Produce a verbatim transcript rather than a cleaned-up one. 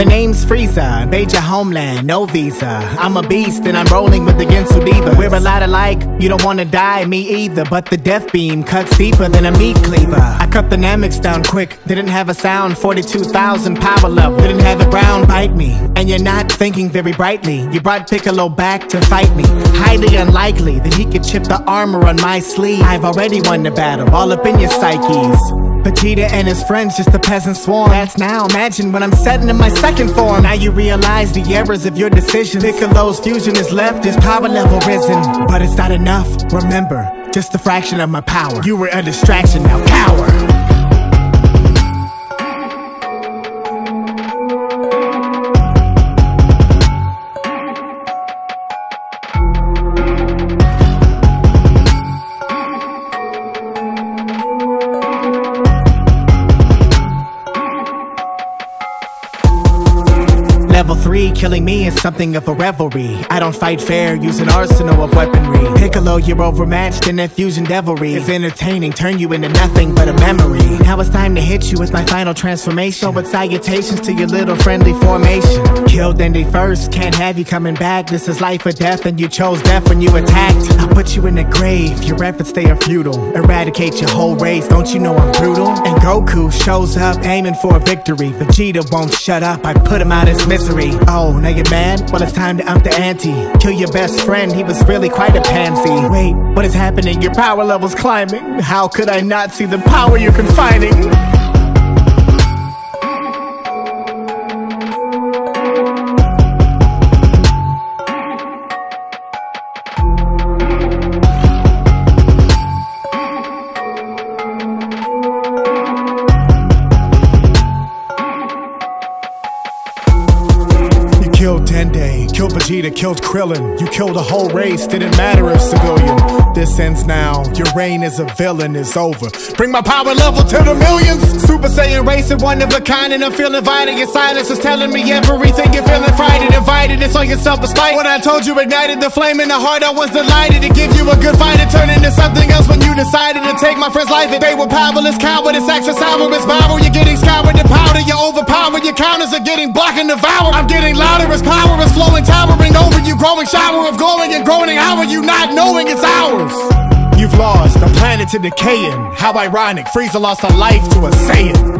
The name's Frieza, invade your homeland, no visa. I'm a beast and I'm rolling with the Gensu Divas. We're a lot alike, you don't wanna die, me either. But the death beam cuts deeper than a meat cleaver. I cut the Nameks down quick, didn't have a sound, forty-two thousand power level. Didn't have a brown bite me, and you're not thinking very brightly. You brought Piccolo back to fight me. Highly unlikely that he could chip the armor on my sleeve. I've already won the battle, all up in your psyches. Vegeta and his friends, just a peasant swarm. That's now, imagine when I'm setting in my second form. Now you realize the errors of your decisions. Piccolo's fusion is left, his power level risen. But it's not enough, remember, just a fraction of my power. You were a distraction, now cower. Level three, killing me is something of a revelry. I don't fight fair, use an arsenal of weaponry. Piccolo, you're overmatched and that fusion devilry is entertaining, turn you into nothing but a memory. Now it's time to hit you with my final transformation. So with salutations to your little friendly formation. Kill Dende first, can't have you coming back. This is life or death and you chose death when you attacked. I'll put you in the grave, your efforts they are futile. Eradicate your whole race, don't you know I'm brutal? And Goku shows up aiming for a victory. Vegeta won't shut up, I put him out his misery. Oh, now you're mad? Well, it's time to up the ante. Kill your best friend, he was really quite a pansy. Wait, what is happening? Your power level's climbing. How could I not see the power you're confining? Killed Dende, killed Vegeta, killed Krillin. You killed a whole race, didn't matter if civilian. This ends now, your reign as a villain is over. Bring my power level to the millions. Super Saiyan race and one of a kind, and I'm feeling vital. Your silence is telling me everything. You're feeling frightened, invited, it's on yourself despite. When I told you ignited the flame in the heart, I was delighted to give you a good fight and turn into something else when you decided to take my friend's life. And they were powerless, cowardice, access sour, it's viral. You're getting scoured and powder, you're overpowered. Your counters are getting blocked and devoured. I'm getting louder. His power is flowing, towering over you, growing shower of glowing and groaning. How are you not knowing it's ours? You've lost a planet to decaying. How ironic, Frieza lost a life to a Saiyan.